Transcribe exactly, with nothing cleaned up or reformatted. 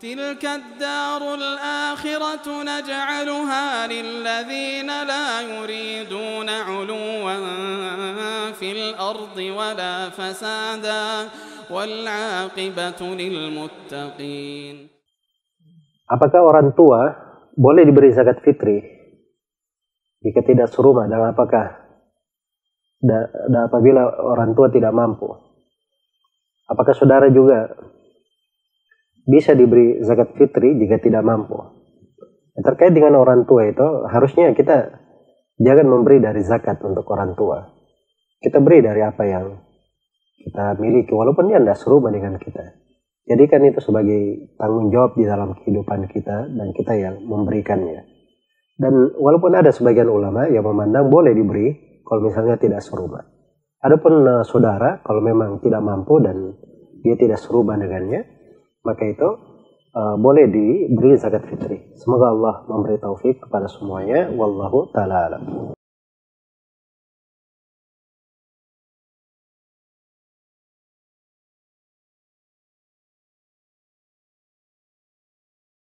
تلك الدار الآخرة نجعلها للذين لا يريدون علوا في الأرض ولا فسادا والعاقبة للمتقين. Apakah orang tua boleh diberi zakat fitri jika tidak serumah dan apakah dan apabila orang tua tidak mampu? Apakah saudara juga bisa diberi zakat fitri jika tidak mampu? Terkait dengan orang tua itu, harusnya kita jangan memberi dari zakat untuk orang tua. Kita beri dari apa yang kita miliki, walaupun dia tidak serupa dengan kita. Jadikan itu sebagai tanggung jawab di dalam kehidupan kita dan kita yang memberikannya. Dan walaupun ada sebagian ulama yang memandang boleh diberi kalau misalnya tidak serupa. Adapun uh, saudara, kalau memang tidak mampu dan dia tidak serupa dengannya, maka itu uh, boleh diberi zakat fitri. Semoga Allah memberi taufik kepada semuanya. Wallahu ta'ala alam.